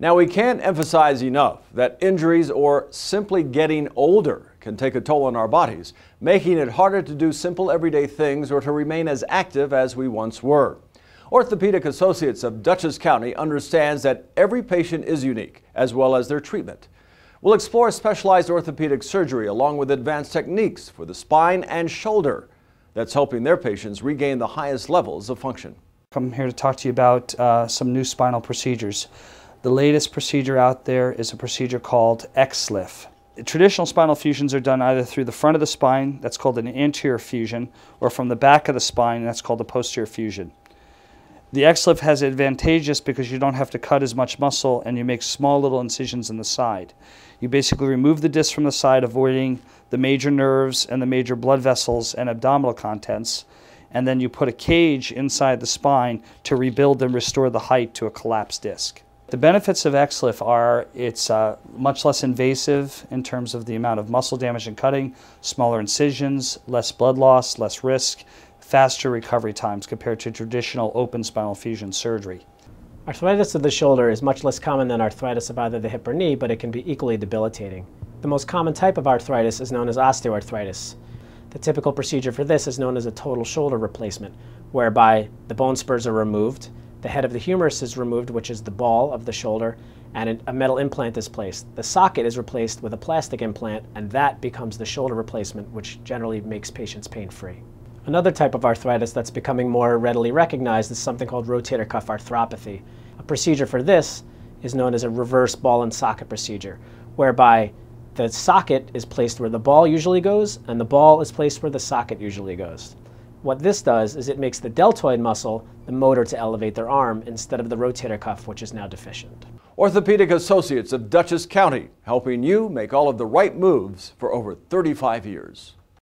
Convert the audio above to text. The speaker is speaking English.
Now, we can't emphasize enough that injuries or simply getting older can take a toll on our bodies, making it harder to do simple everyday things or to remain as active as we once were. Orthopedic Associates of Dutchess County understands that every patient is unique, as well as their treatment. We'll explore specialized orthopedic surgery along with advanced techniques for the spine and shoulder that's helping their patients regain the highest levels of function. I'm here to talk to you about some new spinal procedures. The latest procedure out there is a procedure called XLIF. Traditional spinal fusions are done either through the front of the spine, that's called an anterior fusion, or from the back of the spine, that's called a posterior fusion. The XLIF has advantageous because you don't have to cut as much muscle and you make small little incisions in the side. You basically remove the disc from the side, avoiding the major nerves and the major blood vessels and abdominal contents, and then you put a cage inside the spine to rebuild and restore the height to a collapsed disc. The benefits of XLIF are it's much less invasive in terms of the amount of muscle damage and cutting, smaller incisions, less blood loss, less risk, faster recovery times compared to traditional open spinal fusion surgery. Arthritis of the shoulder is much less common than arthritis of either the hip or knee, but it can be equally debilitating. The most common type of arthritis is known as osteoarthritis. The typical procedure for this is known as a total shoulder replacement, whereby the bone spurs are removed, the head of the humerus is removed, which is the ball of the shoulder, and a metal implant is placed. The socket is replaced with a plastic implant, and that becomes the shoulder replacement, which generally makes patients pain-free. Another type of arthritis that's becoming more readily recognized is something called rotator cuff arthropathy. A procedure for this is known as a reverse ball and socket procedure, whereby the socket is placed where the ball usually goes and the ball is placed where the socket usually goes. What this does is it makes the deltoid muscle the motor to elevate their arm instead of the rotator cuff, which is now deficient. Orthopedic Associates of Dutchess County, helping you make all of the right moves for over 35 years.